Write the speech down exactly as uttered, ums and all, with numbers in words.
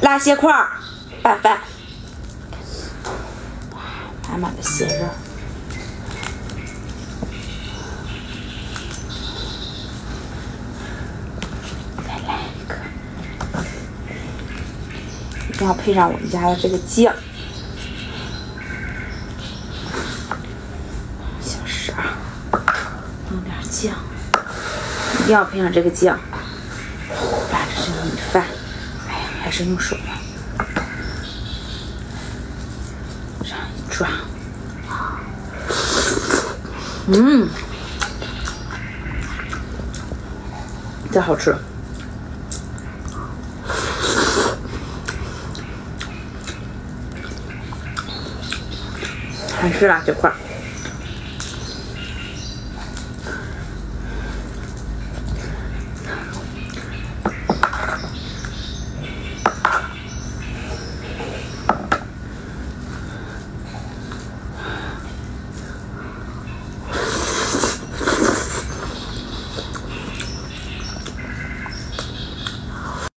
拉蟹块儿拌饭，满满的蟹肉。再来一个，一定要配上我们家的这个酱。 酱一定要配上这个酱，把这这个米饭，哎呀，还是用手吧，这样一抓，嗯，真好吃。还是辣这块儿。